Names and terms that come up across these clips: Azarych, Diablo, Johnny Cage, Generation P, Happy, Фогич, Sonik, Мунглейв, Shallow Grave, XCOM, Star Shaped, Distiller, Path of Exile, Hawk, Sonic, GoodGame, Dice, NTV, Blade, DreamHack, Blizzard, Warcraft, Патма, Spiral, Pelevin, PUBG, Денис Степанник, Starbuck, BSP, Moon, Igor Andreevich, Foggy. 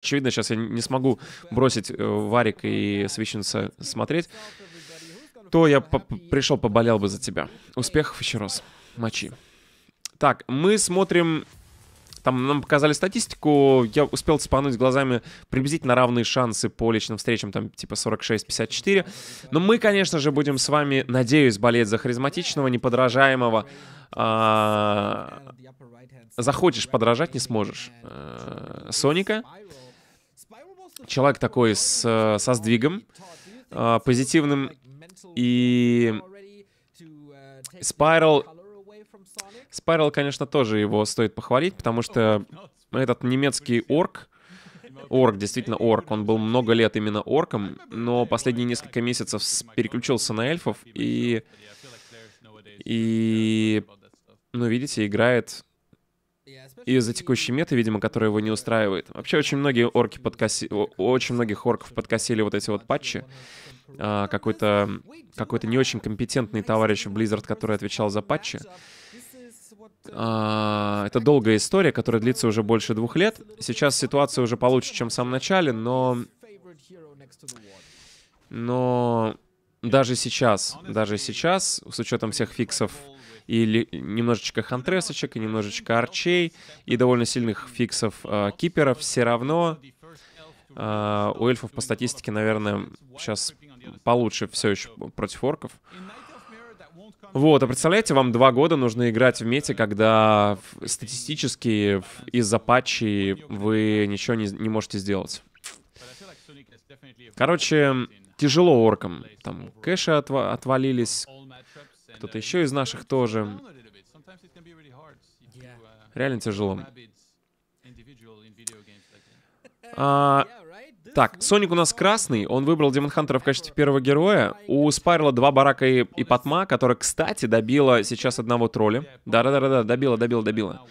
Очевидно, сейчас я не смогу бросить Варик и Священца смотреть, то я пришел, поболел бы за тебя. Успехов еще раз. Мочи. Так, мы смотрим... Там нам показали статистику, я успел цепануть глазами приблизительно равные шансы по личным встречам, там типа 46-54. Но мы, конечно же, будем с вами, надеюсь, болеть за харизматичного, неподражаемого. Захочешь подражать, не сможешь. Соника. Человек такой со сдвигом, позитивным. И Spiral, конечно, тоже его стоит похвалить, потому что этот немецкий орк, действительно орк, он был много лет именно орком, но последние несколько месяцев переключился на эльфов и ну, видите, играет из-за текущей меты, видимо, которая его не устраивает. Вообще, очень многих орков подкосили вот эти вот патчи. Какой-то не очень компетентный товарищ в Blizzard, который отвечал за патчи. Это долгая история, которая длится уже больше 2 лет. Сейчас ситуация уже получше, чем в самом начале, но даже сейчас, с учетом всех фиксов и немножечко хантресочек, и немножечко арчей, и довольно сильных фиксов киперов, все равно у эльфов по статистике, наверное, сейчас получше все еще против орков. Вот, а представляете, вам 2 года нужно играть в мете, когда статистически из-за патчей вы ничего не можете сделать. Короче, тяжело оркам. Там кэши отвалились, кто-то еще из наших тоже. Реально тяжело. Так, Соник у нас красный, он выбрал Демон Хантера в качестве первого героя. У Спайрала 2 барака и Патма, которая, кстати, добила сейчас одного тролля. Да-да-да, добила.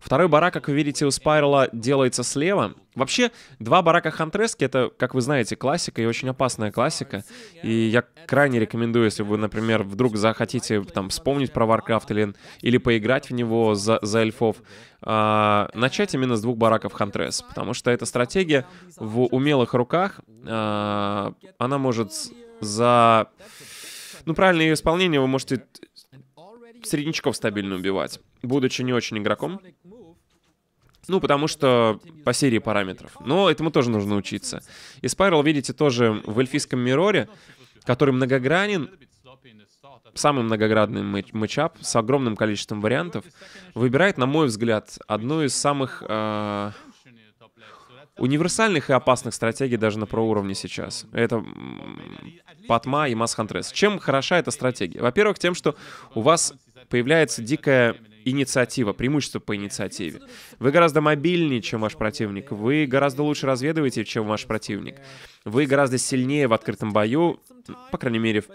Второй барак, как вы видите, у Спайрала делается слева. Вообще, 2 барака хантрески — это, как вы знаете, классика и очень опасная классика. И я крайне рекомендую, если вы, например, вдруг захотите там вспомнить про Warcraft или поиграть в него за эльфов, начать именно с 2 бараков хантрес. Потому что эта стратегия в умелых руках, она может за... Ну, правильное ее исполнение вы можете среднячков стабильно убивать, будучи не очень игроком. Ну, потому что по серии параметров. Но этому тоже нужно учиться. И Spiral, видите, тоже в эльфийском мироре, который многогранен, самый многогранный матчап с огромным количеством вариантов, выбирает, на мой взгляд, одну из самых универсальных и опасных стратегий даже на проуровне сейчас. Это Патма и Масс Хантрес. Чем хороша эта стратегия? Во-первых, тем, что у вас появляется дикая инициатива, преимущество по инициативе. Вы гораздо мобильнее, чем ваш противник. Вы гораздо лучше разведываете, чем ваш противник. Вы гораздо сильнее в открытом бою, по крайней мере, в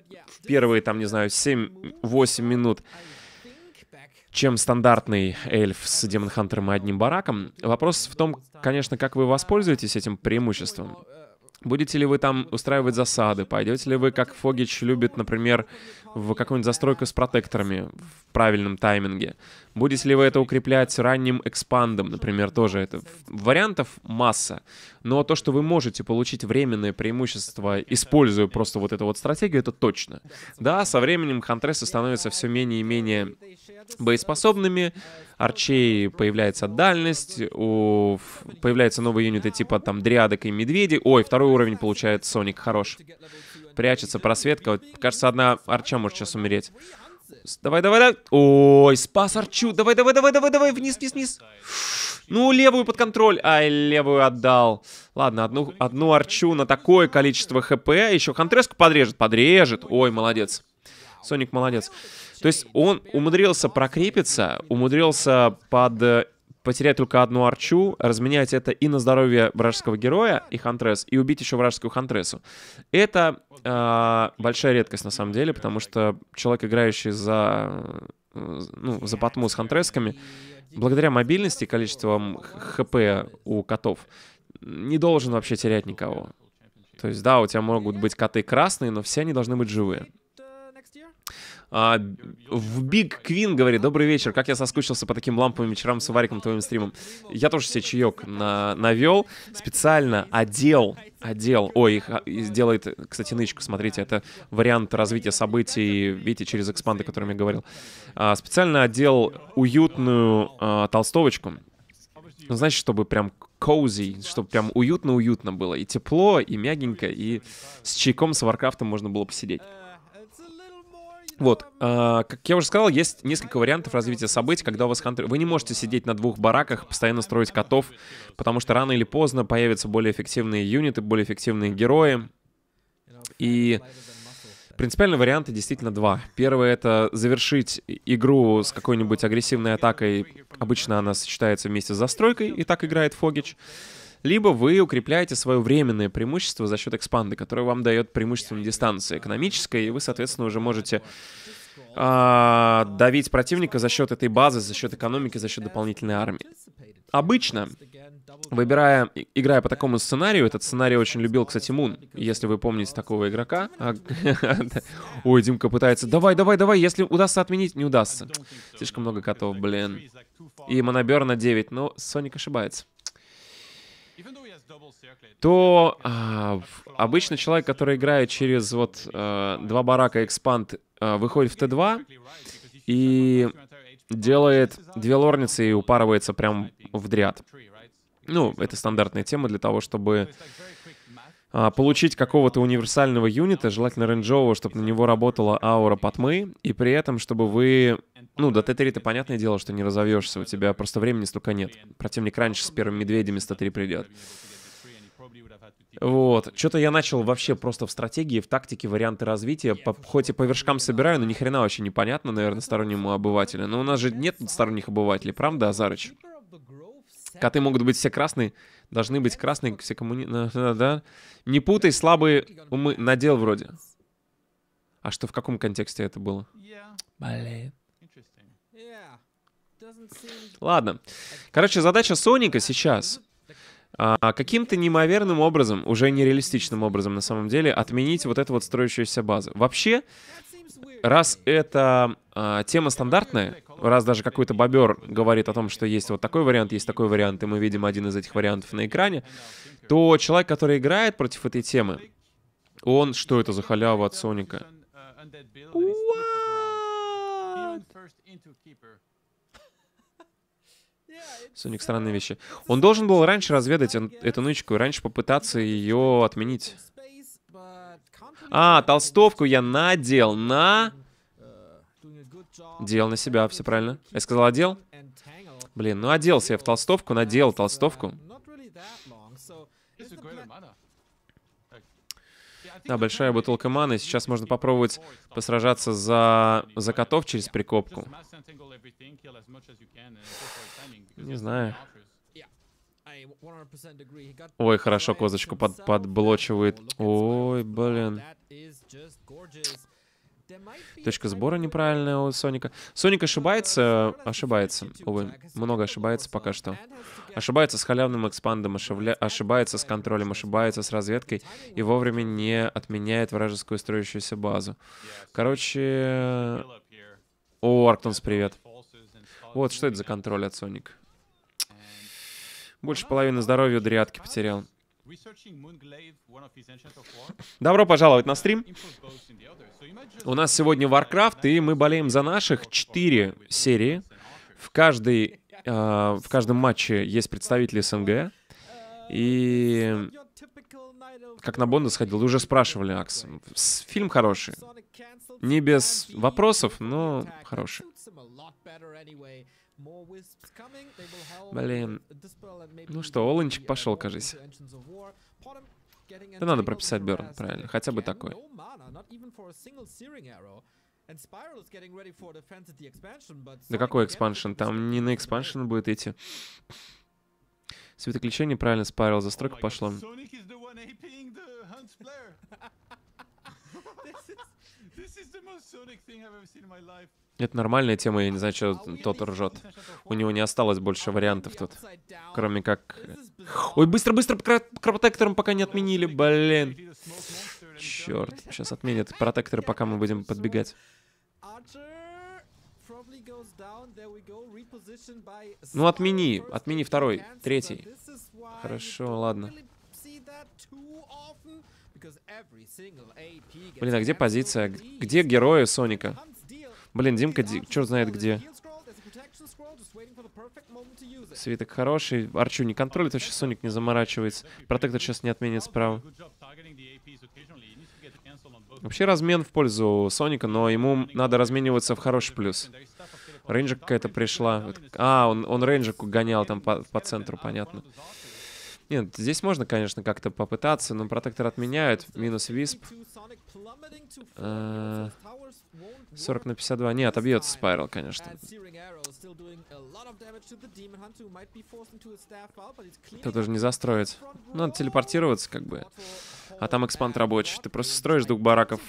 первые, там, не знаю, 7-8 минут, чем стандартный эльф с Демон Хантером и одним бараком. Вопрос в том, конечно, как вы воспользуетесь этим преимуществом. Будете ли вы там устраивать засады? Пойдете ли вы, как Фогич любит, например, в какую-нибудь застройку с протекторами в правильном тайминге? Будете ли вы это укреплять ранним экспандом, например, тоже? Это вариантов масса. Но то, что вы можете получить временное преимущество, используя просто вот эту вот стратегию, это точно. Да, со временем хантресы становятся все менее и менее боеспособными, арчей появляется дальность, появляются новые юниты типа там дриадок и медведей. Ой, второй уровень получает Соник, хорош. Прячется просветка. Вот, кажется, одна арча может сейчас умереть. Давай. Ой, спас арчу. Давай. Вниз. Ну, левую под контроль. Ай, левую отдал. Ладно, одну арчу на такое количество хп. Еще хантреску подрежет. Ой, молодец. Соник молодец. То есть он умудрился прокрепиться, умудрился потерять только одну арчу, разменять это и на здоровье вражеского героя и хантрес, и убить еще вражескую хантресу. Это большая редкость на самом деле, потому что человек, играющий за Патму с хантресками, благодаря мобильности и количеству хп у котов, не должен вообще терять никого. То есть да, у тебя могут быть коты красные, но все они должны быть живые. В Big Queen говорит: добрый вечер, как я соскучился по таким ламповым вечерам с Вариком, твоим стримом. Я тоже себе чаек навел, специально одел. Ой, делает, кстати, нычку, смотрите, это вариант развития событий, видите, через экспанды, о котором я говорил. Специально одел уютную толстовочку. Ну, знаете, чтобы прям cozy, чтобы прям уютно-уютно было. И тепло, и мягенько, и с чайком, с Варкрафтом можно было посидеть. Вот, как я уже сказал, есть несколько вариантов развития событий, когда у вас хантер... Вы не можете сидеть на двух бараках, постоянно строить котов, потому что рано или поздно появятся более эффективные юниты, более эффективные герои. И принципиальные варианты действительно два. Первый — это завершить игру с какой-нибудь агрессивной атакой. Обычно она сочетается вместе с застройкой, и так играет Фогич. Либо вы укрепляете свое временное преимущество за счет экспанды, которое вам дает преимущественную дистанцию экономическое, и вы, соответственно, уже можете давить противника за счет этой базы, за счет экономики, за счет дополнительной армии. Обычно, играя по такому сценарию, этот сценарий очень любил, кстати, Moon, если вы помните такого игрока. Ой, Димка пытается, давай, если удастся отменить, не удастся. Слишком много котов, блин. И монобер на 9, но Sonic ошибается. То обычно человек, который играет через вот два барака экспанд, выходит в Т2 и делает две лорницы и упарывается прям вдряд. Ну, это стандартная тема для того, чтобы получить какого-то универсального юнита, желательно рейнджового, чтобы на него работала аура потьмы, и при этом, чтобы вы... Ну, до Т3-то понятное дело, что не разовьешься, у тебя просто времени столько нет. Противник раньше с первыми медведями с Т3 придет. Вот, что-то я начал вообще просто в стратегии, в тактике, варианты развития, хоть и по вершкам собираю, но ни хрена вообще непонятно, наверное, стороннему обывателю. Но у нас же нет сторонних обывателей, правда, Азарыч? Коты могут быть все красные, должны быть красные, все коммуни... Не путай слабые умы, надел вроде. А что, в каком контексте это было? Блин. Ладно. Короче, задача Соника сейчас... каким-то неимоверным образом, уже нереалистичным образом на самом деле, отменить вот эту вот строящуюся базу. Вообще, раз эта тема стандартная, раз даже какой-то бобер говорит о том, что есть вот такой вариант, есть такой вариант, и мы видим один из этих вариантов на экране, то человек, который играет против этой темы, он... Что это за халява от Соника? What? Соник, странные вещи. Он должен был раньше разведать эту нычку и раньше попытаться ее отменить. А, толстовку я надел на... Дел на себя, все правильно. Я сказал одел? Блин, ну оделся я в толстовку, надел толстовку. Да, большая бутылка маны. Сейчас можно попробовать посражаться за котов через прикопку. Не знаю. Ой, хорошо, козочку подблочивает. Ой, блин. Точка сбора неправильная у Соника. Соник ошибается, увы, много ошибается пока что. Ошибается с халявным экспандом, ошибается с контролем, ошибается с разведкой и вовремя не отменяет вражескую строящуюся базу. Короче... О, Арктонс, привет. Вот, что это за контроль от Соника? Больше половины здоровья у дрядки потерял. Добро пожаловать на стрим. У нас сегодня Warcraft, и мы болеем за наших. 4 серии. В каждом матче есть представители СНГ. И как на Бонда сходил, уже спрашивали, Акс. Фильм хороший. Не без вопросов, но хороший. Блин. Ну что, Оланчик пошел, кажись. Да надо прописать Берн, правильно. Хотя бы такой. Да какой экспаншн? Там не на экспаншн будет идти. Светоключение, правильно, Spiral. Застройка пошла. Это нормальная тема, я не знаю, что тот ржет. У него не осталось больше вариантов тут. Кроме как... Ой, быстро-быстро, протектором пока не отменили, блин. Черт, сейчас отменят протекторы, пока мы будем подбегать. Ну, отмени второй, третий. Хорошо, ладно. Блин, а где позиция? Где герои Соника? Блин, Димка, черт знает где. Свиток хороший. Арчу не контролит, вообще Соник не заморачивается. Протектор сейчас не отменит справа. Вообще размен в пользу Соника, но ему надо размениваться в хороший плюс. Рейнджа какая-то пришла. А, он Рейнджа гонял там по центру, понятно. Нет, здесь можно, конечно, как-то попытаться, но протектор отменяют. Минус висп. 40 на 52. Не, отобьется Спайрал, конечно. Тут уже не застроить. Надо телепортироваться, как бы. А там экспанд рабочий. Ты просто строишь двух бараков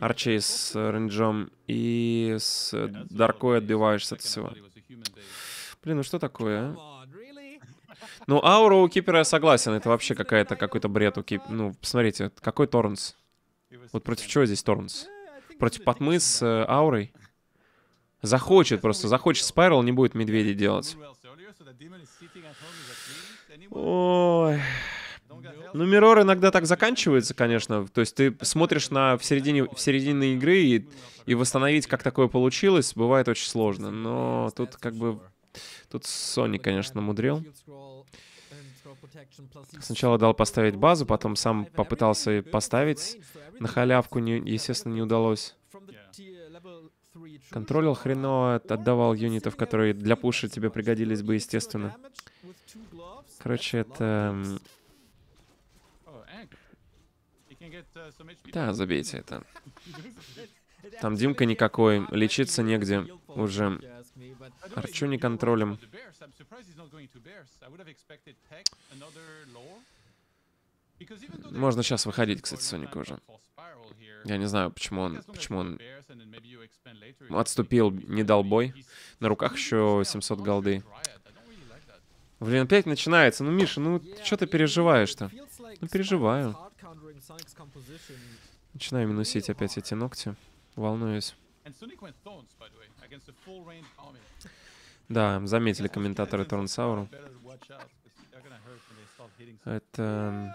арчей с рейнджом и с даркой отбиваешься от всего. Блин, ну что такое, а? Ну, ауру у Кипера я согласен. Это вообще какой-то бред у Кипера. Ну, посмотрите, какой Торнс? Вот против чего здесь Торнс? Против Патмы с аурой? Захочет Спайрал, не будет медведей делать. Ой. Ну, Миррор иногда так заканчивается, конечно. То есть ты смотришь в середине игры и восстановить, как такое получилось, бывает очень сложно. Но тут как бы... Тут Соник, конечно, мудрил. Сначала дал поставить базу, потом сам попытался поставить на халявку, естественно, не удалось. Контролил хреново, отдавал юнитов, которые для пуша тебе пригодились бы, естественно. Короче, это... Да, забейте это. Там Димка никакой, лечиться негде уже. Арчу не контролем. Можно сейчас выходить, кстати, Соник уже. Я не знаю, почему он отступил, не дал бой. На руках еще 700 голды. Блин, опять начинается. Ну, Миша, ну что ты переживаешь-то? Ну, переживаю. Начинаю минусить опять эти ногти. Волнуюсь. Да, заметили комментаторы Торнсауру. Это...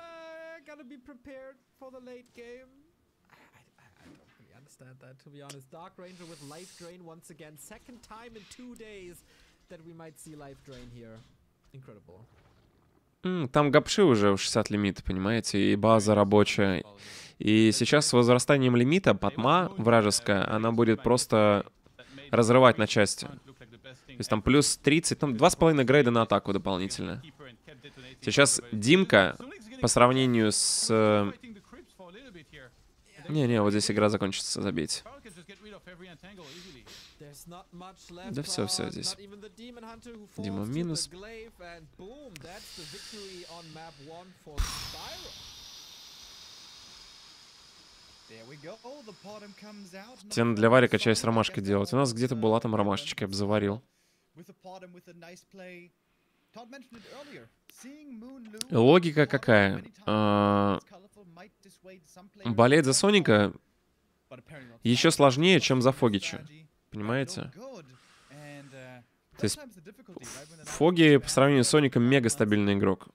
Там гапши уже 60 лимит, понимаете, и база рабочая. И сейчас с возрастанием лимита Патма вражеская, она будет просто разрывать на части. То есть там плюс 30, там 2,5 грейда на атаку дополнительно. Сейчас Димка по сравнению с... Не-не, вот здесь игра закончится, забейте. Да все здесь. Дима минус. Тебе для варика чай с ромашкой делать. У нас где-то была там ромашечка, я бы заварил. Логика какая? Болеть за Соника еще сложнее, чем за Фогича. Понимаете? То есть Фоги по сравнению с Соником мега стабильный игрок.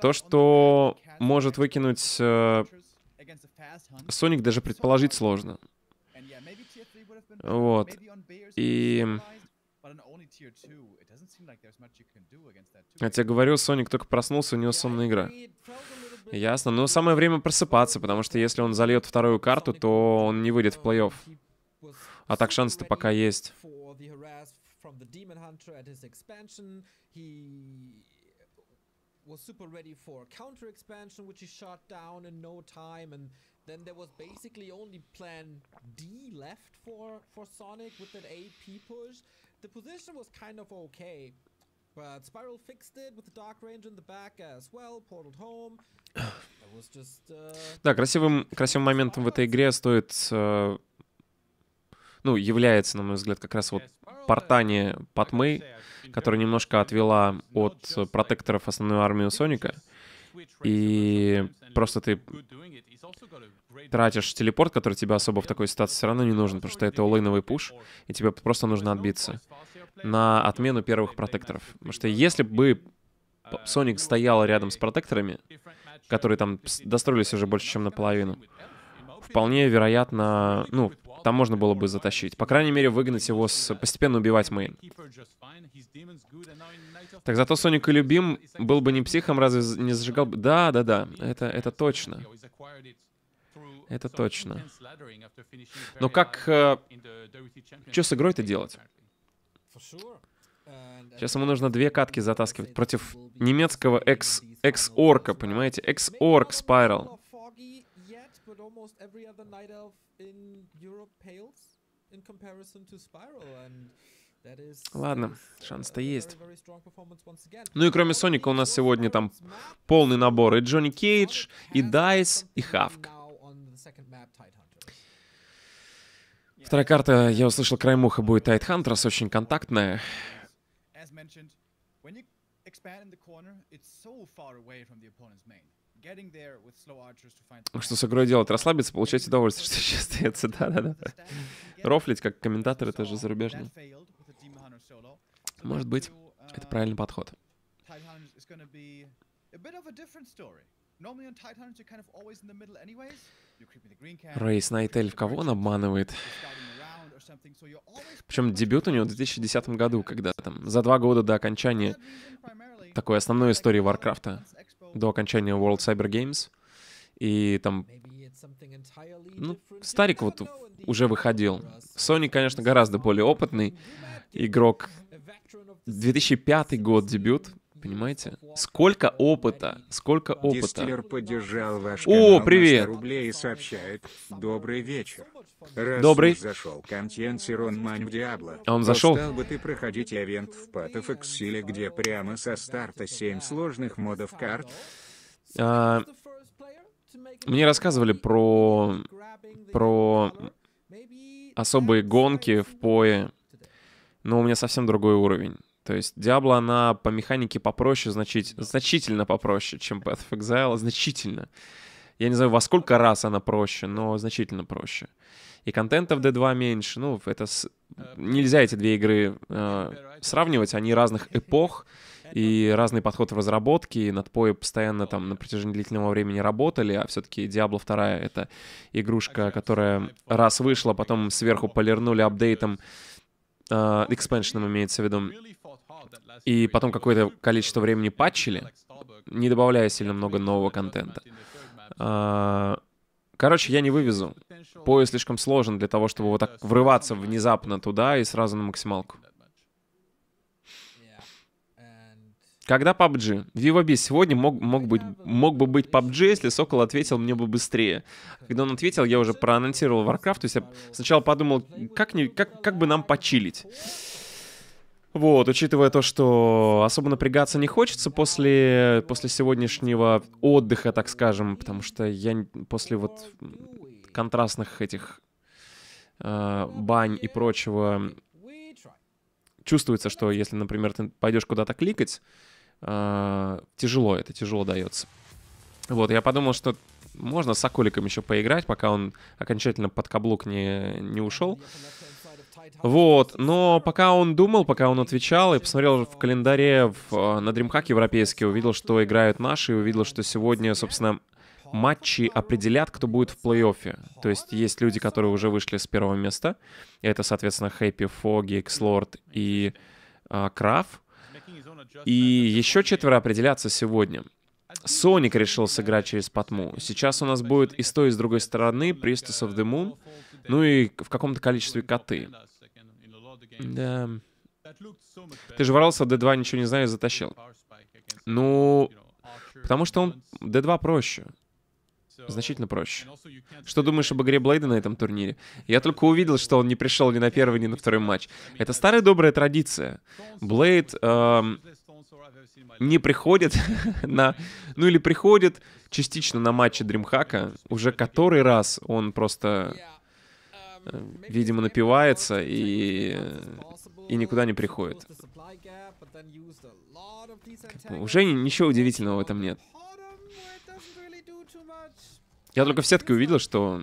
То, что может выкинуть... Соник даже предположить сложно. Вот. И... Я тебе говорю, Соник только проснулся, у него сонная игра. Ясно. Но самое время просыпаться, потому что если он зальет вторую карту, то он не выйдет в плей-офф. А так шанс-то пока есть. Да, красивым моментом в этой игре стоит, ну, является, на мой взгляд, как раз вот портание Патмы, которая немножко отвела от протекторов основную армию Соника. и просто ты тратишь телепорт, который тебе особо в такой ситуации все равно не нужен, потому что это олейновый пуш, и тебе просто нужно отбиться на отмену первых протекторов. Потому что если бы Sonic стоял рядом с протекторами, которые там достроились уже больше, чем наполовину, вполне вероятно, ну, там можно было бы затащить. По крайней мере, выгнать его, постепенно убивать мейн. Так, зато Соник и любим был бы не психом, разве не зажигал бы... Да, это точно. Это точно. Но как... Что с игрой-то делать? Сейчас ему нужно две катки затаскивать против немецкого экс-орка, понимаете? Экс-орк Spiral. Ладно, шанс-то есть. Ну и кроме Соника у нас сегодня там полный набор. И Джонни Кейдж, и Дайс, и Хавк. Вторая карта, я услышал краем уха, будет Тайтхантерс, очень контактная. Что с игрой делать? Расслабиться, получать удовольствие, что сейчас остается. Да-да-да. Рофлить, как комментаторы, тоже зарубежные. Может быть, это правильный подход. Рейс Найтэль в кого он обманывает? Причем дебют у него в 2010 году, когда там за 2 года до окончания такой основной истории Warcraft'а, до окончания World Cyber Games. И там... Ну, Старик вот уже выходил. Sony, конечно, гораздо более опытный игрок. 2005 год дебют, понимаете? Сколько опыта, сколько опыта. Дистиллер поддержал ваш канал. О, привет! Рублей и сообщает: добрый вечер. Раз добрый. Зашел контент Сиронмань в Диабло. А он зашел? Стал бы ты проходить ивент в Path of Exile, где прямо со старта 7 сложных модов карт? Мне рассказывали про особые гонки в пое, но у меня совсем другой уровень. То есть Diablo, она по механике попроще, значительно попроще, чем Path of Exile, значительно. Я не знаю, во сколько раз она проще, но значительно проще. И контента в D2 меньше. Ну, это нельзя эти две игры сравнивать, они разных эпох, и разный подход в разработке, и над PoE постоянно там на протяжении длительного времени работали, а все-таки Diablo 2 — это игрушка, которая раз вышла, потом сверху полирнули апдейтом, экспеншеном имеется в виду, и потом какое-то количество времени патчили, не добавляя сильно много нового контента. Короче, я не вывезу. PoE слишком сложен для того, чтобы вот так врываться внезапно туда и сразу на максималку. Когда PUBG? Viva B сегодня мог бы быть PUBG, если Сокол ответил мне бы быстрее. Когда он ответил, я уже проанонсировал Warcraft, то есть я сначала подумал, как бы нам почилить. Вот, учитывая то, что особо напрягаться не хочется после сегодняшнего отдыха, так скажем, потому что я после вот контрастных этих бань и прочего чувствуется, что если, например, ты пойдешь куда-то кликать, тяжело дается. Вот, я подумал, что можно с Соколиком еще поиграть, пока он окончательно под каблук не ушел. Вот, но пока он думал, пока он отвечал, и посмотрел в календаре на DreamHack европейский, увидел, что играют наши, и увидел, что сегодня, собственно, матчи определят, кто будет в плей-оффе. То есть есть люди, которые уже вышли с 1-го места. Это, соответственно, Happy, Foggy, X-Lord и Краф. И еще 4 определятся сегодня. Sonic решил сыграть через Патму. Сейчас у нас будет и с той, и с другой стороны Priestess of the Moon. Ну и в каком-то количестве коты. Да. Ты же ворвался в D2, ничего не знаю, и затащил. Ну, потому что он D2 проще. Значительно проще. Что думаешь об игре Блейда на этом турнире? Я только увидел, что он не пришел ни на первый, ни на второй матч. Это старая добрая традиция. Блейд не приходит на... Ну или приходит частично на матче DreamHack'а. Уже который раз он просто... видимо, напивается и никуда не приходит. Уже ничего удивительного в этом нет. Я только в сетке увидел, что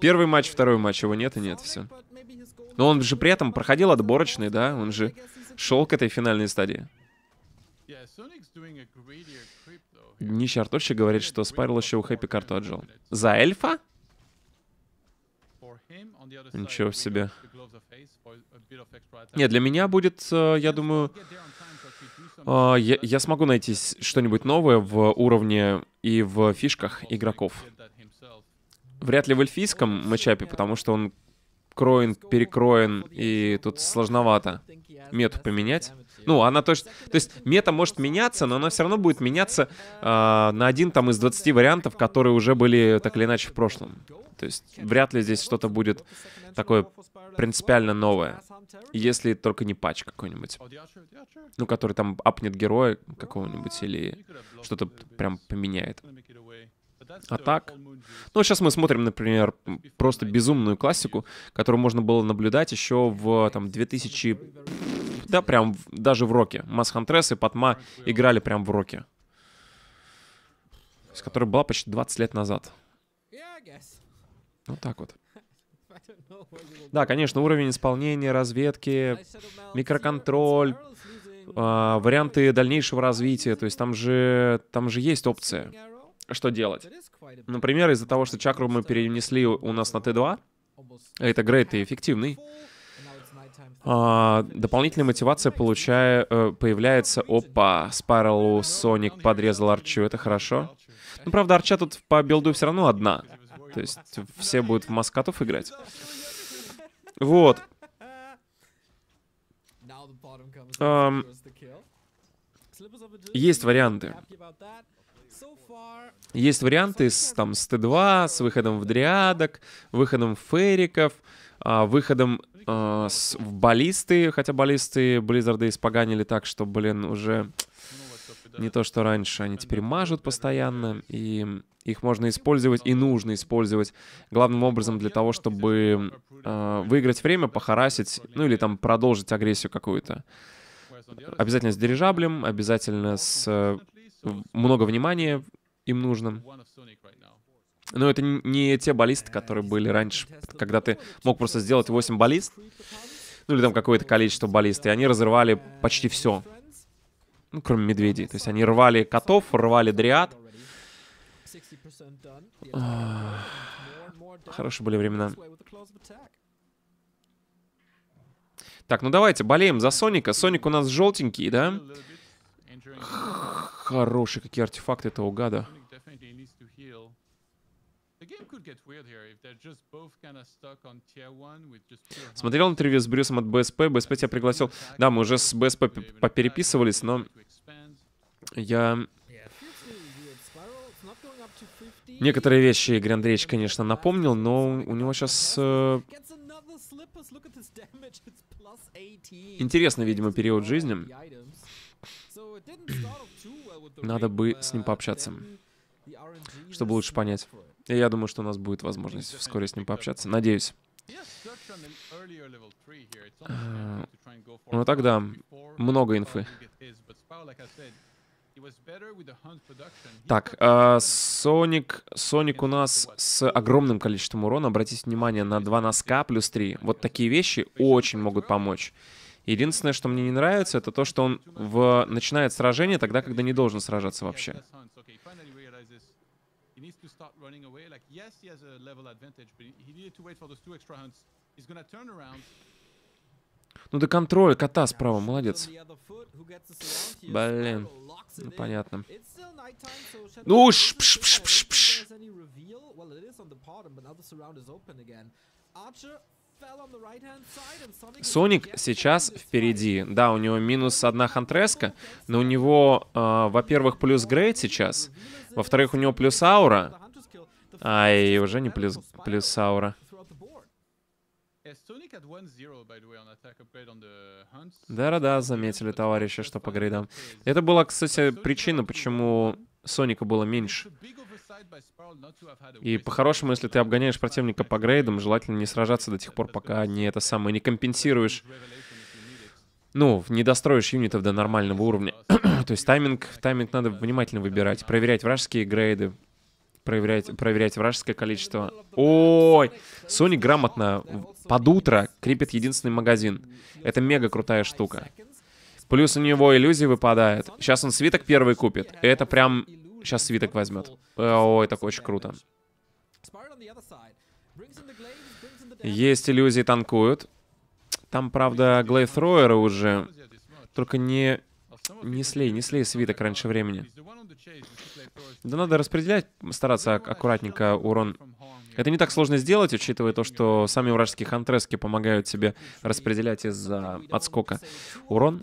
первый матч, второй матч, его нет и нет, все. Но он же при этом проходил отборочный, да? Он же шел к этой финальной стадии. Днище Артовщик говорит, что Спайрл еще у Хэппи карту отжал. За эльфа? Ничего себе. Нет, для меня будет, я думаю... Я смогу найти что-нибудь новое в уровне и в фишках игроков. Вряд ли в эльфийском матчапе, потому что он кроен, перекроен, и тут сложновато мету поменять. Ну, она точно... То есть мета может меняться, но она все равно будет меняться на один там из 20 вариантов, которые уже были так или иначе в прошлом. То есть вряд ли здесь что-то будет такое принципиально новое. Если только не патч какой-нибудь. Ну, который там апнет героя какого-нибудь или что-то прям поменяет. А так? Ну, сейчас мы смотрим, например, просто безумную классику, которую можно было наблюдать еще в там 2000... Да, прям даже в Роке. Mass Huntress и Патма играли прям в Роке. С которой была почти 20 лет назад. Вот так вот. Да, конечно, уровень исполнения, разведки, микроконтроль, варианты дальнейшего развития. То есть там же есть опция, что делать. Например, из-за того, что чакру мы перенесли у нас на Т2, это грейд и эффективный, дополнительная мотивация появляется. Опа, Спайралу Соник подрезал Арчу, это хорошо. Ну, правда, Арча тут по билду все равно одна. То есть все будут в маскотов играть. Вот. Есть варианты. Есть варианты с Т2, с выходом в дриадок, выходом в фериков, выходом в баллисты, хотя баллисты Близзарды испоганили так, что, блин, уже не то, что раньше. Они теперь мажут постоянно, и их можно использовать и нужно использовать главным образом для того, чтобы выиграть время, похарасить, ну или там продолжить агрессию какую-то. Обязательно с дирижаблем, обязательно с... Много внимания им нужно. Но это не те баллисты, которые были раньше, когда ты мог просто сделать 8 баллист, ну или там какое-то количество баллист, и они разрывали почти все. Ну, кроме медведей. То есть они рвали котов, рвали дриад. Хорошие были времена. Так, ну давайте, болеем за Соника. Соник у нас желтенький, да? Хорошие какие артефакты этого гада. Смотрел интервью с Брюсом от БСП. БСП тебя пригласил. Да, мы уже с БСП попереписывались, но я... Некоторые вещи Игорь Андреевич, конечно, напомнил, но у него сейчас... Интересный, видимо, период жизни. Надо бы с ним пообщаться, чтобы лучше понять. И я думаю, что у нас будет возможность вскоре с ним пообщаться. Надеюсь. Ну тогда, много инфы. Так, Соник у нас с огромным количеством урона. Обратите внимание на 2 носка плюс 3. Вот такие вещи очень могут помочь. Единственное, что мне не нравится, это то, что он начинает сражение тогда, когда не должен сражаться вообще. Ну до контроля кота справа, молодец. Блин, ну, понятно. Ну уж, пш-пш-пш-пш. Соник сейчас впереди. Да, у него минус 1 хантреска, но у него, во-первых, плюс грейд сейчас. Во-вторых, у него плюс аура. Ай, уже не плюс аура. Да-да-да, заметили товарищи, что по грейдам. Это была, кстати, причина, почему Соника было меньше. И по-хорошему, если ты обгоняешь противника по грейдам, желательно не сражаться до тех пор, пока не компенсируешь, ну, не достроишь юнитов до нормального уровня. То есть тайминг надо внимательно выбирать, проверять вражеские грейды, проверять вражеское количество. Ой, Sony грамотно под утро крепит единственный магазин. Это мега крутая штука. Плюс у него иллюзии выпадают. Сейчас он свиток первый купит. Это прям... Сейчас свиток возьмет. Ой, так очень круто. Есть иллюзии, танкуют. Там, правда, глейвтроеры уже. Только не слей свиток раньше времени. Да надо распределять, стараться аккуратненько урон. Это не так сложно сделать, учитывая то, что сами вражеские хантрески помогают тебе распределять из-за отскока урон.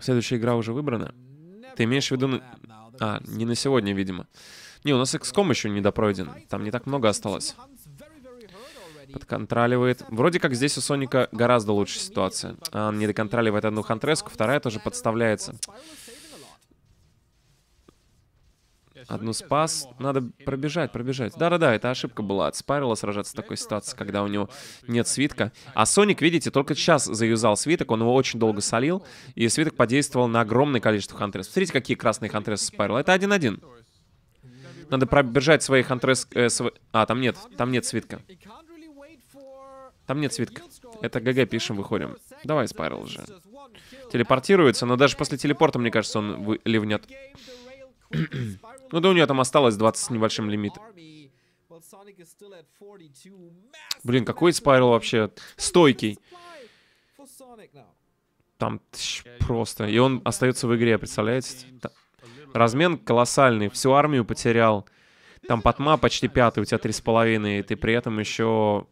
Следующая игра уже выбрана. Ты имеешь в виду... А, не на сегодня, видимо. Не, у нас XCOM еще не допройден. Там не так много осталось. Подконтроливает. Вроде как здесь у Соника гораздо лучше ситуация. Он не доконтроливает одну хантреску, вторая тоже подставляется. Одну спас. Надо пробежать. Да-да-да, это ошибка была. От Спайрала сражаться в такой ситуации, когда у него нет свитка. А Соник, видите, только сейчас заюзал свиток. Он его очень долго солил. И свиток подействовал на огромное количество хантрес. Смотрите, какие красные хантрес Спайрала. Это 1-1. Надо пробежать свои хантрес... А, там нет свитка. Там нет свитка. Это ГГ пишем, выходим. Давай, Спайрал уже. Телепортируется, но даже после телепорта, мне кажется, он ливнет. Ну да, у нее там осталось 20 с небольшим лимит. Блин, какой Спайрал вообще стойкий. Там просто... И он остается в игре, представляете? Размен колоссальный. Всю армию потерял. Там Патма почти пятый, у тебя 3,5. И ты при этом еще...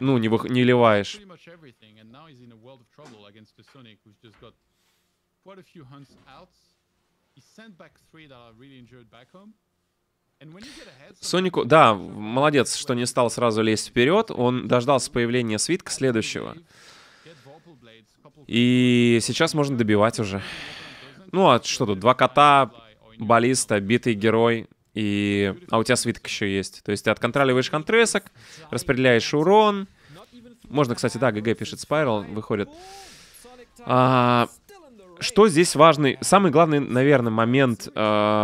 Ну, не ливаешь. Сонику, да, молодец, что не стал сразу лезть вперед. Он дождался появления свитка следующего. И сейчас можно добивать уже. Ну, а что тут? Два кота, баллиста, битый герой. И... А у тебя свиток еще есть. То есть ты отконтроливаешь контресок, распределяешь урон. Можно, кстати, да, ГГ пишет Spiral, выходит. Что здесь важный, самый главный, наверное, момент в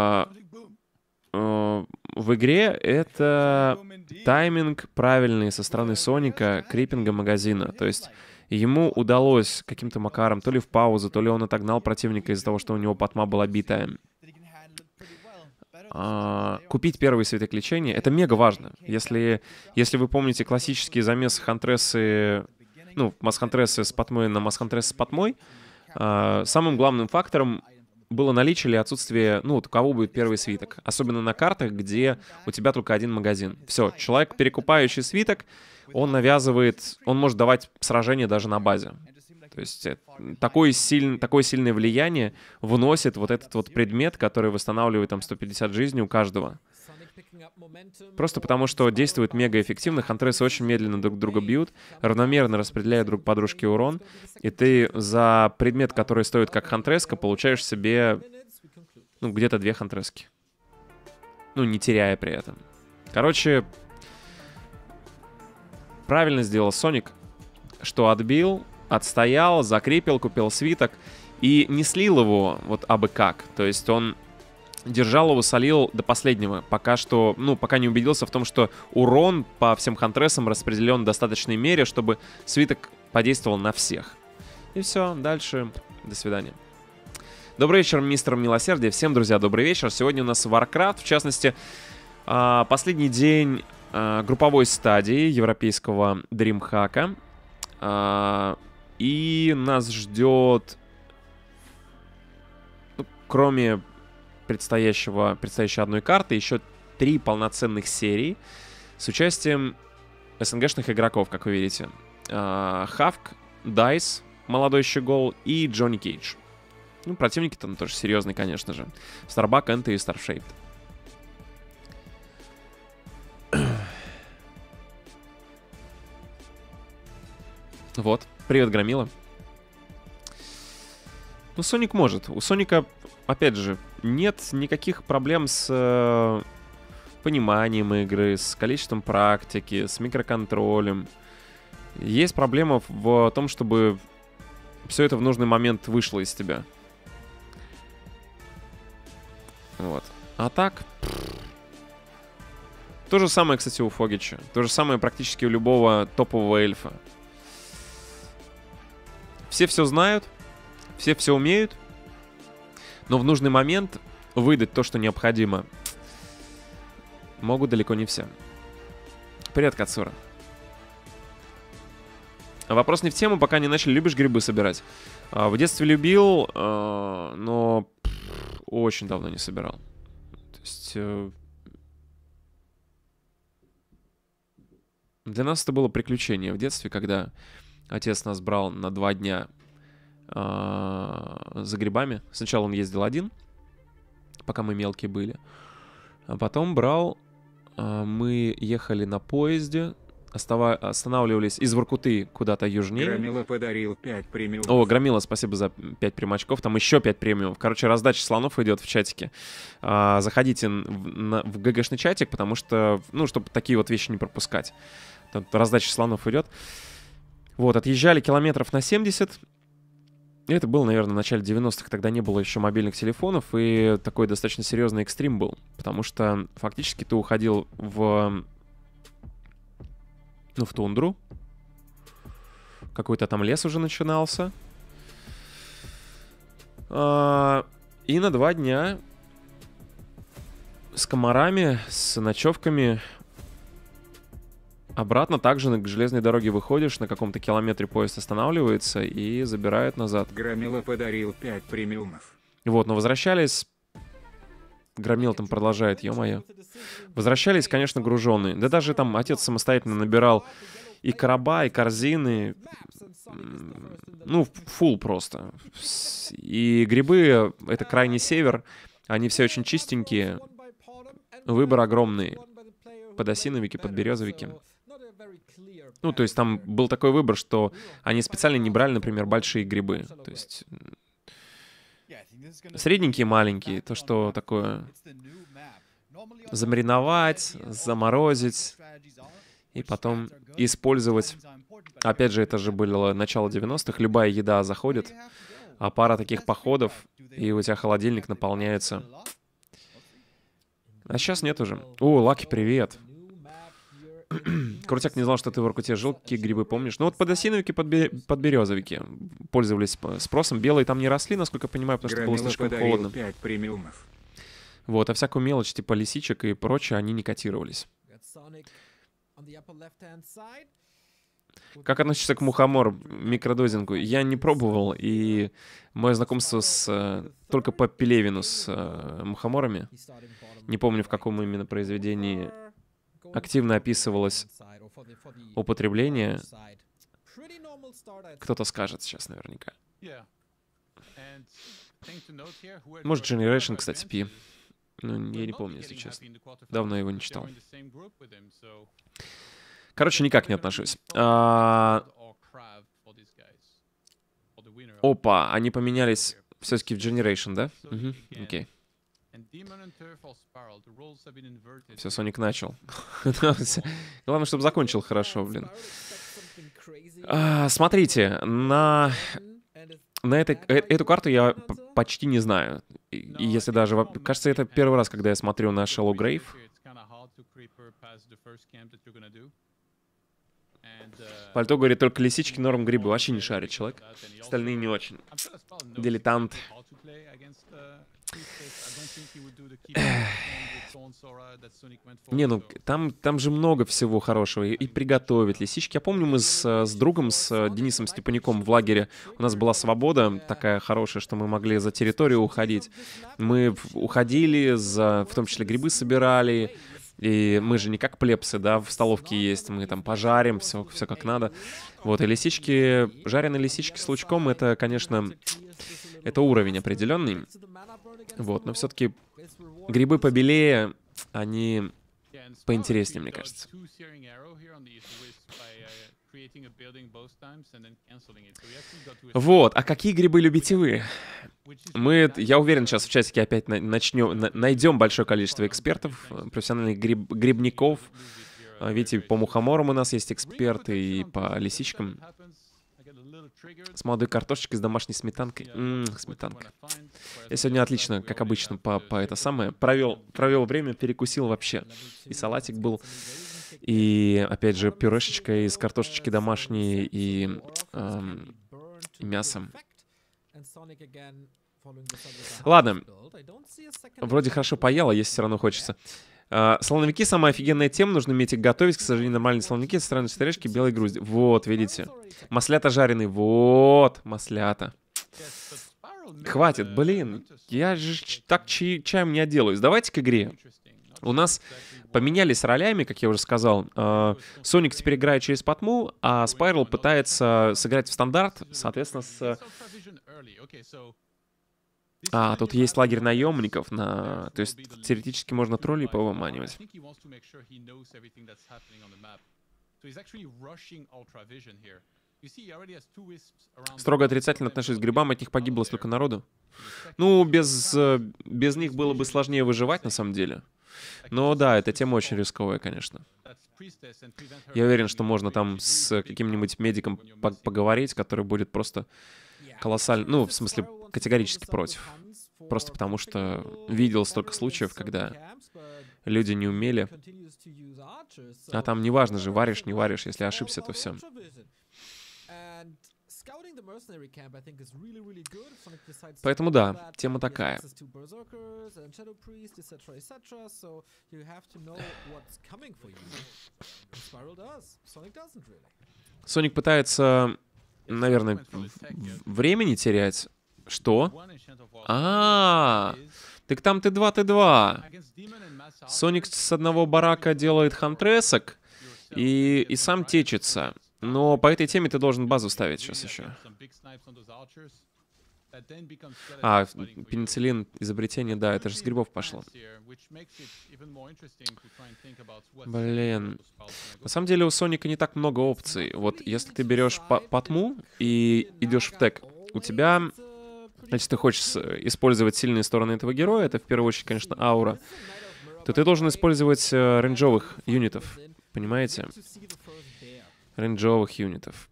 игре, это тайминг правильный со стороны Соника криппинга магазина. То есть ему удалось каким-то макаром, то ли в паузу, то ли он отогнал противника из-за того, что у него патма была битая. Купить первый свиток лечения, это мега важно. Если вы помните классические замесы хантресы, ну, масхантресы с патмой на масхантресы с патмой, самым главным фактором было наличие или отсутствие, ну, у кого будет первый свиток. Особенно на картах, где у тебя только один магазин. Все, человек, перекупающий свиток, он навязывает, он может давать сражение даже на базе. То есть такое сильное влияние вносит вот этот вот предмет, который восстанавливает там 150 жизней у каждого. Просто потому, что действует мега эффективно, хантресы очень медленно друг друга бьют, равномерно распределяя друг по дружке урон, и ты за предмет, который стоит как хантреска, получаешь себе, ну, где-то 2 хантрески. Ну, не теряя при этом. Короче, правильно сделал Соник, что отбил, отстоял, закрепил, купил свиток и не слил его вот абы как. То есть он... держал его, солил до последнего, пока что, ну, пока не убедился в том, что урон по всем хантресам распределен в достаточной мере, чтобы свиток подействовал на всех. И все, дальше, до свидания. Добрый вечер, мистер Милосердие, всем, друзья, добрый вечер. Сегодня у нас Warcraft, в частности, последний день групповой стадии европейского DreamHack. И нас ждет, ну, кроме... предстоящей одной карты, еще 3 полноценных серии с участием СНГшных игроков, как вы видите. Hawk, Dice, молодой щегол, и Johnny Cage. Ну, противники там тоже серьезные, конечно же. Starbuck, NTV, Star Shaped. Вот. Привет, Громила. Ну, Соник может. У Соника, опять же, нет никаких проблем с пониманием игры, с количеством практики, с микроконтролем. Есть проблема в том, чтобы все это в нужный момент вышло из тебя. Вот. А так... То же самое, кстати, у Фогича. То же самое практически у любого топового эльфа. Все все знают, все все умеют, но в нужный момент выдать то, что необходимо, могут далеко не все. Привет, Кацура. Вопрос не в тему, пока не начали. Любишь грибы собирать? В детстве любил, но очень давно не собирал. То есть... Для нас это было приключение в детстве, когда отец нас брал на 2 дня за грибами. Сначала он ездил один, пока мы мелкие были. А потом брал... Мы ехали на поезде, останавливались из Воркуты куда-то южнее. Громила подарил 5 премиумов. О, Громила, спасибо за 5 премачков. Там еще 5 премиумов. Короче, раздача слонов идет в чатике. Заходите в ГГшный чатик, потому что, ну, чтобы такие вот вещи не пропускать. Там раздача слонов идет. Вот, отъезжали километров на 70. И это было, наверное, в начале 90-х. Тогда не было еще мобильных телефонов. И такой достаточно серьезный экстрим был. Потому что фактически ты уходил в... Ну, в тундру. Какой-то там лес уже начинался. И на 2 дня с комарами, с ночевками обратно также к железной дороге выходишь, на каком-то километре поезд останавливается и забирает назад. Громила подарил 5 премиумов. Вот, но возвращались... Громил там продолжает, ё-моё. Возвращались, конечно, груженные. Да даже там отец самостоятельно набирал и короба, и корзины. Ну, фул просто. И грибы, это крайний север. Они все очень чистенькие. Выбор огромный. Подосиновики, подберезовики. Ну, то есть там был такой выбор, что они специально не брали, например, большие грибы. То есть... Средненькие, маленькие, то, что такое замариновать, заморозить и потом использовать. Опять же, это же было начало 90-х, любая еда заходит, а пара таких походов, и у тебя холодильник наполняется. А сейчас нет уже. О, Лаки, привет. Крутяк, не знал, что ты в Воркуте жил, какие грибы помнишь. Ну вот подосиновики, подберезовики пользовались спросом. Белые там не росли, насколько я понимаю, потому что было слишком холодно. 5 премиумов. Вот, а всякую мелочь, типа лисичек и прочее, они не котировались. Как относишься к мухомор, микродозингу? Я не пробовал, и мое знакомство с только по Пелевину с мухоморами, не помню, в каком именно произведении активно описывалось употребление. Кто-то скажет сейчас наверняка. Может, Generation, кстати, P. Ну, я не помню, если честно. Давно его не читал. Короче, никак не отношусь. Опа, они поменялись все-таки в Generation, да? Угу, окей. Все, Соник начал. Главное, чтобы закончил хорошо, блин. Смотрите, на эту карту я почти не знаю. Если даже... Кажется, это первый раз, когда я смотрю на Shallow Grave. Пальто говорит, только лисички норм, грибы. Вообще не шарит человек. Остальные не очень. Дилетант. Не, ну там же много всего хорошего. И приготовить лисички. Я помню, мы с другом, с Денисом Степанником в лагере, у нас была свобода такая хорошая, что мы могли за территорию уходить. Мы уходили, в том числе грибы собирали. И мы же не как плебсы, да, в столовке есть, мы там пожарим, все как надо. Вот, и лисички, жареные лисички с лучком, это, конечно, это уровень определенный. Вот, но все-таки грибы побелее, они поинтереснее, мне кажется. Вот, а какие грибы любите вы? Я уверен, сейчас в чатике опять найдем большое количество экспертов, профессиональных грибников. Видите, по мухоморам у нас есть эксперты и по лисичкам. С молодой картошечкой, с домашней сметанкой. Сметанка. Я сегодня отлично, как обычно, провел время, перекусил вообще. И салатик был, и, опять же, пюрешечка из картошечки домашней, и мясом. Ладно. Вроде хорошо поела, есть все равно хочется. Слоновики — самая офигенная тема, нужно уметь их готовить. К сожалению, нормальные слоновики — это странные орешки, белый грузди. Вот, видите. Маслята жареные. Вот, маслята. Хватит, блин. Я же так чаем не отделаюсь. Давайте к игре. У нас поменялись ролями, как я уже сказал. Соник теперь играет через патму, а Spiral пытается сыграть в стандарт, соответственно, с... А, тут есть лагерь наемников, то есть теоретически можно троллей повыманивать. Строго отрицательно отношусь к грибам, от них погибло столько народу. Ну, без них было бы сложнее выживать, на самом деле. Но да, эта тема очень рисковая, конечно. Я уверен, что можно там с каким-нибудь медиком поговорить, который будет просто... колоссально, ну, в смысле, категорически против. Просто потому что видел столько случаев, когда люди не умели. А там неважно же, варишь, не варишь, если ошибся, то все. Поэтому да, тема такая. Соник пытается... Наверное, времени терять. Что? Так там Т2, Т2. Соник с одного барака делает хантресок и сам течется. Но по этой теме ты должен базу ставить сейчас еще. Пенициллин, изобретение, да, это же с грибов пошло. Блин. На самом деле у Соника не так много опций. Вот если ты берешь патму и идешь в тег, у тебя... Значит, ты хочешь использовать сильные стороны этого героя, это в первую очередь, конечно, аура, то ты должен использовать рейнджовых юнитов, понимаете? Рейнджовых юнитов.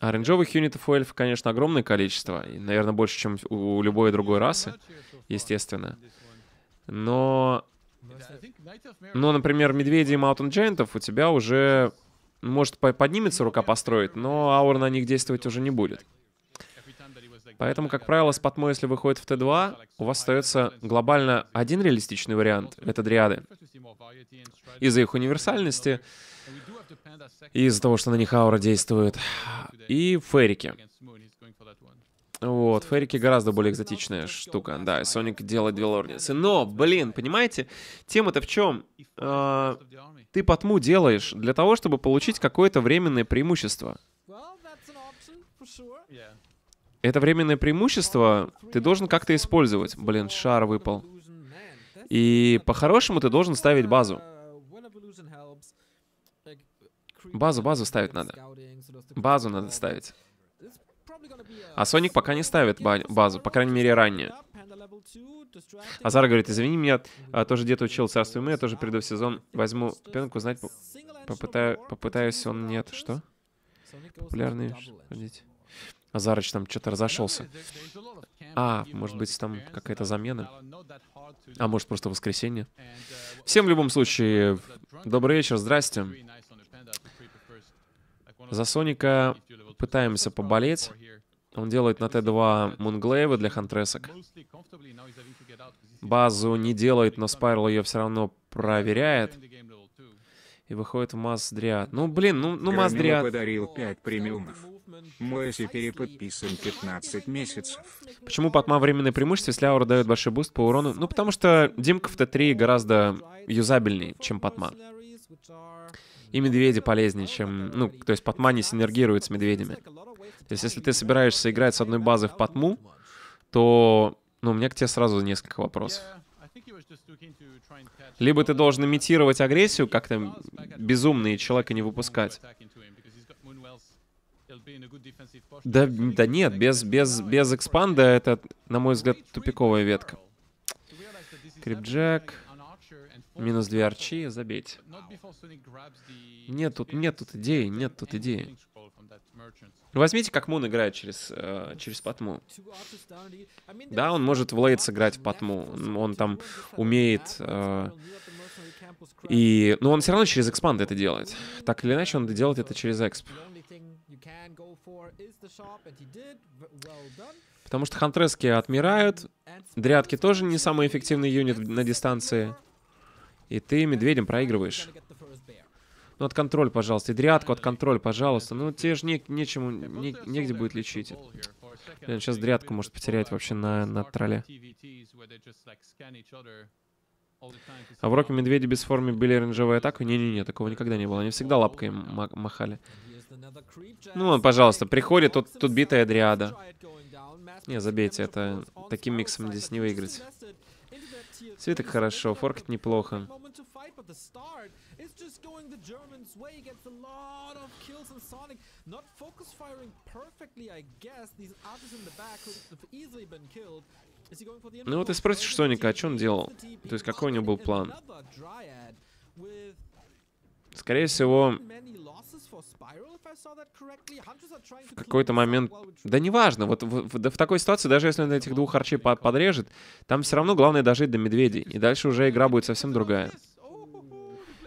А рейнджовых юнитов у эльфа, конечно, огромное количество. И, наверное, больше, чем у любой другой расы, естественно. Но, например, медведей и маунтин-джайантов у тебя уже... Может, поднимется рука построить, но аура на них действовать уже не будет. Поэтому, как правило, с патмой, если выходит в Т2, у вас остается глобально один реалистичный вариант. Это дриады. Из-за их универсальности... Из-за того, что на них аура действует. И феррики. Вот, феррики гораздо более экзотичная штука. Да, и Соник делает две лорницы. Но, блин, понимаете, тема-то в чем? Ты патму делаешь для того, чтобы получить какое-то временное преимущество. Это временное преимущество ты должен как-то использовать. Блин, шар выпал. И по-хорошему ты должен ставить базу. Базу ставить надо. Базу надо ставить. А Соник пока не ставит базу, по крайней мере, ранее. Азар говорит, извини меня, тоже где-то учил царство и мы, я тоже приду в сезон, возьму пенку, знать, попытаюсь он, нет, что? Популярный, ходить. Азарыч там что-то разошелся. Может быть, там какая-то замена. А может, просто воскресенье. Всем в любом случае, добрый вечер, здрасте. За Соника пытаемся поболеть. Он делает на Т2 Мунглейва для хантресок. Базу не делает, но Спайрл ее все равно проверяет. И выходит в Маздриад. Маздриад. Подарил 5 премиумов. Моэси переподписан 15 месяцев. Почему патма временное преимущество, если аура дает большой буст по урону? Ну, потому что Димка в Т3 гораздо юзабельнее, чем патма. И медведи полезнее, чем... то есть патма не синергирует с медведями. То есть если ты собираешься играть с одной базы в патму, то... у меня к тебе сразу несколько вопросов. Либо ты должен имитировать агрессию, как-то безумно, и человека не выпускать. Да нет, без экспанда это, на мой взгляд, тупиковая ветка. Крипджек. Минус 2 арчи, забейте. Нет тут идеи. Возьмите, как Мун играет через Патму. Да, он может в лейт сыграть в Патму. Он там умеет... Но он все равно через экспанд это делает. Так или иначе, он делает это через эксп. Потому что хантрески отмирают. Дрядки тоже не самый эффективный юнит на дистанции. И ты медведем проигрываешь. Ну, от контроль, пожалуйста. И дрядку от контроль, пожалуйста. Ну, тебе же негде будет лечить. Блин, сейчас дрядку может потерять вообще на тролле. А в уроке медведи без формы били оранжевую атаку? Не-не-не, такого никогда не было. Они всегда лапкой махали. Ну, он, пожалуйста, приходит, тут битая дриада. Не, забейте, это таким миксом здесь не выиграть. Свиток хорошо, форкать неплохо. Ну вот и спросишь Соника, а что он делал? То есть какой у него был план? Скорее всего, в какой-то момент... Да неважно, вот в такой ситуации, даже если он этих двух арчей подрежет, там все равно главное дожить до медведей. И дальше уже игра будет совсем другая.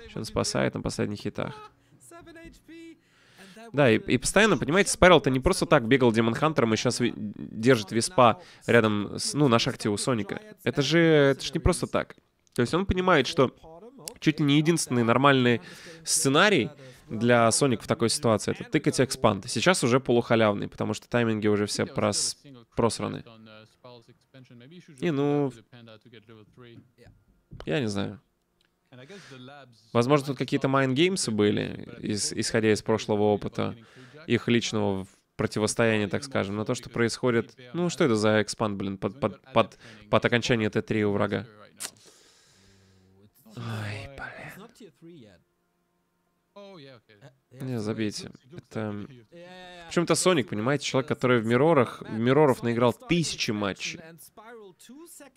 Еще он спасает на последних хитах. Да, и постоянно, понимаете, Спайрал-то не просто так бегал Демон Хантером и сейчас держит виспа рядом с, ну, на шахте у Соника. Это же не просто так. То есть он понимает, что... Чуть ли не единственный нормальный сценарий для Sonic в такой ситуации — это тыкать экспанд. Сейчас уже полухалявный, потому что тайминги уже все просраны. И ну... Я не знаю. Возможно, тут какие-то майнгеймсы были, исходя из прошлого опыта, их личного противостояния, так скажем. Но то, что происходит... Ну, что это за экспанд, блин, под окончание Т3 у врага? Ой, блин. Не, забейте. Это... Почему-то Sonic, понимаете, человек, который в Мироров наиграл тысячи матчей.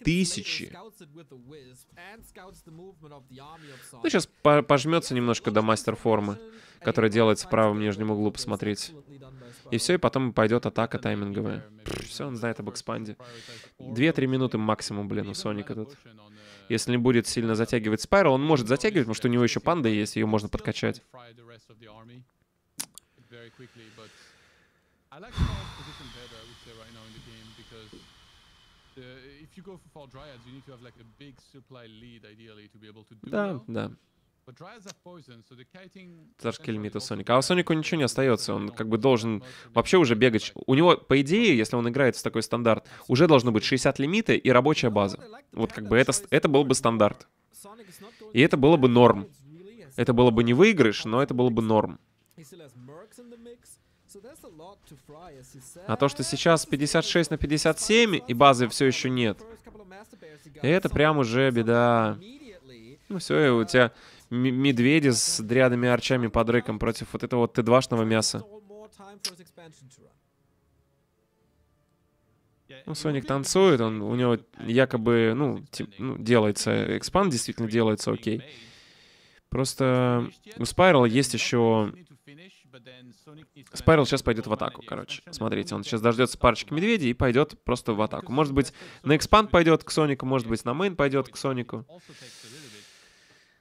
Тысячи. Ну, сейчас пожмется немножко до мастер-формы, которая делается в правом нижнем углу, посмотреть. И все, и потом пойдет атака тайминговая. Все, он знает об экспанде. 2-3 минуты максимум, блин, у Соника тут. Если не будет сильно затягивать Спайрал, он может затягивать, потому что у него еще панда есть, ее можно подкачать. Да, да. Тяжкий лимит у Соника. А у Соника ничего не остается. Он как бы должен вообще уже бегать. У него, по идее, если он играет в такой стандарт, уже должно быть 60 лимита и рабочая база. Вот как бы это был бы стандарт. И это было бы норм. Это было бы не выигрыш, но это было бы норм. А то, что сейчас 56 на 57 и базы все еще нет, это прям уже беда. Ну все, и у тебя... Медведи с дрядами арчами под рыком против вот этого вот Т2-шного мяса. Ну, Соник танцует, у него якобы, ну, делается экспанд, действительно делается, окей. Просто у Спайрал есть еще... Спайрал сейчас пойдет в атаку, короче. Смотрите, он сейчас дождется парочки медведей и пойдет просто в атаку. Может быть, на экспанд пойдет к Сонику, может быть, на мейн пойдет к Сонику.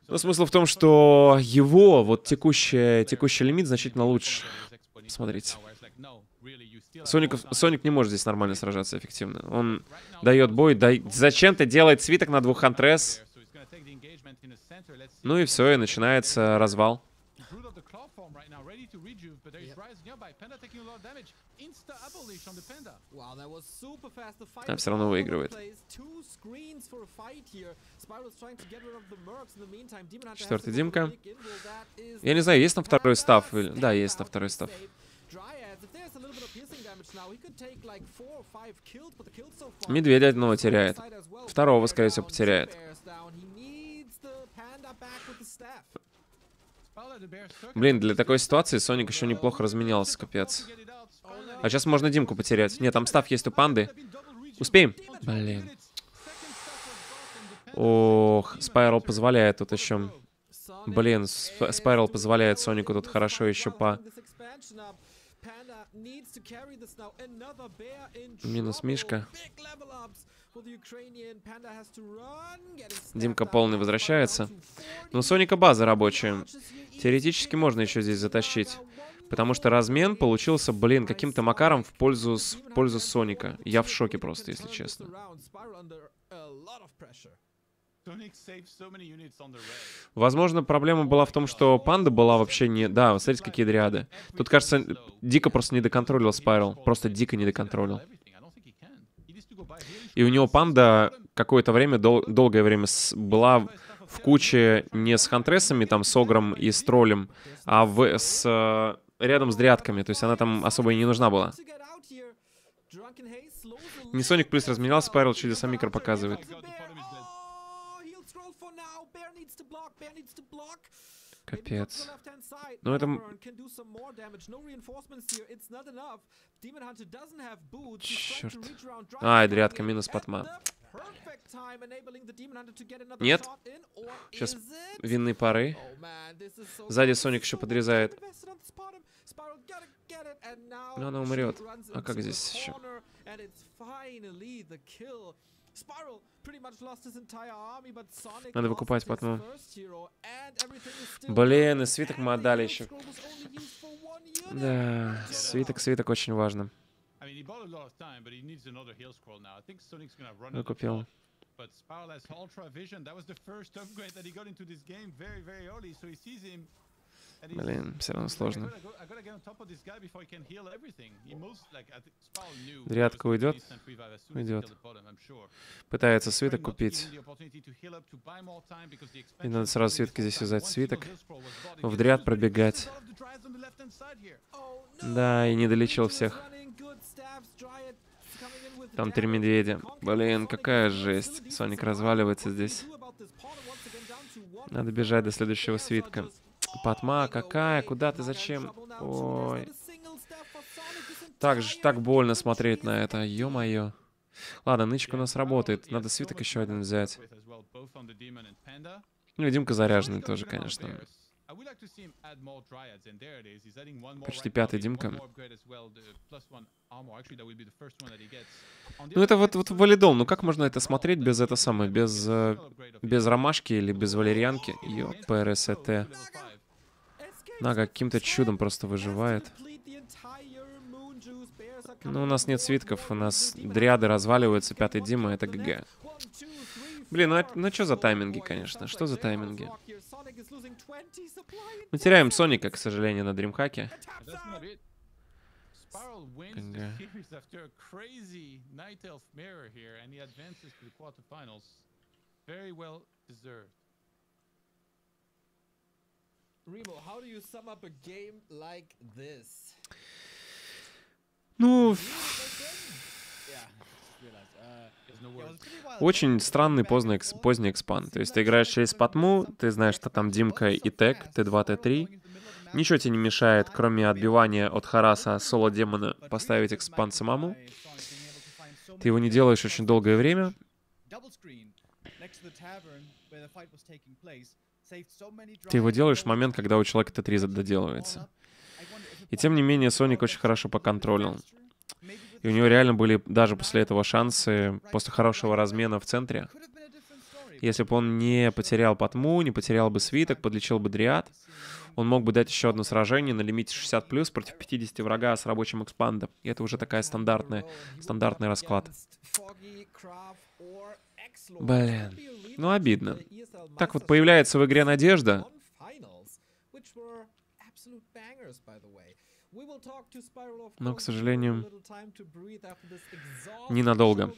Но смысл в том, что его вот текущий лимит значительно лучше. Смотрите. Соник не может здесь нормально сражаться эффективно. Он дает бой, зачем-то делает свиток на двух хантрес. Ну и все, и начинается развал. Там все равно выигрывает. Четвертый Димка. Я не знаю, есть там второй став? Да, есть там второй став. Медведя одного теряет. Второго, скорее всего, потеряет. Блин, для такой ситуации Соник еще неплохо разменялся, капец. А сейчас можно Димку потерять. Нет, там став есть у панды. Успеем? Блин. Ох, Spiral позволяет тут еще. Блин, Spiral позволяет Сонику тут хорошо еще по... Минус Мишка. Димка полный возвращается. Но у Соника база рабочая. Теоретически можно еще здесь затащить. Потому что размен получился, блин, каким-то макаром в пользу Соника. Я в шоке просто, если честно. Возможно, проблема была в том, что панда была вообще не... Да, вот смотрите, какие дриады. Тут, кажется, дико просто не доконтролил Spiral. Просто дико не доконтролил. И у него панда какое-то время, долгое время была в куче не с хантресами, там, с огром и с троллем, а рядом с дрядками. То есть она там особо и не нужна была. Не Соник плюс разменялся, Spiral чудеса микро показывает. Капец. Ну это... Черт. Ай, дрядка, минус потма. Нет. Сейчас винные пары. Сзади Соник еще подрезает. Но она умрет. А как здесь еще? Надо выкупать потом. Блин, и свиток мы отдали еще. Да, свиток очень важно. Выкупил. Блин, все равно сложно. Дрядка уйдет? Уйдет. Пытается свиток купить. И надо сразу свитки здесь взять. Свиток. Вдряд пробегать. Да, и не долечил всех. Там три медведя. Блин, какая жесть. Соник разваливается здесь. Надо бежать до следующего свитка. Патма, какая? Куда ты? Зачем? Ой. Так больно смотреть на это. Ё-моё. Ладно, нычка у нас работает. Надо свиток еще один взять. Ну, Димка заряженный тоже, конечно. Почти пятый Димка. Ну, это вот валидол. Ну, как можно это смотреть без это самое? Без ромашки или без валерьянки? Ё, ПРСТ. Нага каким-то чудом просто выживает. Ну, у нас нет свитков, у нас дриады разваливаются, пятый Дима, это ГГ. Блин, ну что за тайминги, конечно? Что за тайминги? Мы теряем Соника, к сожалению, на DreamHack'е. Ну... Очень странный поздний экспан. То есть ты играешь через патму, ты знаешь, что там Димка и Тек, Т2, Т3. Ничего тебе не мешает, кроме отбивания от Хараса соло-демона, поставить экспан самому. Ты его не делаешь очень долгое время. Ты его делаешь в момент, когда у человека Т3 задоделывается. И тем не менее, Соник очень хорошо поконтролил. И у него реально были даже после этого шансы, после хорошего размена в центре. Если бы он не потерял патму, не потерял бы свиток, подлечил бы дриад, он мог бы дать еще одно сражение на лимите 60+ против 50 врага с рабочим экспандом. И это уже такая стандартный расклад. Блин, ну обидно. Так вот появляется в игре надежда. Но, к сожалению, ненадолго.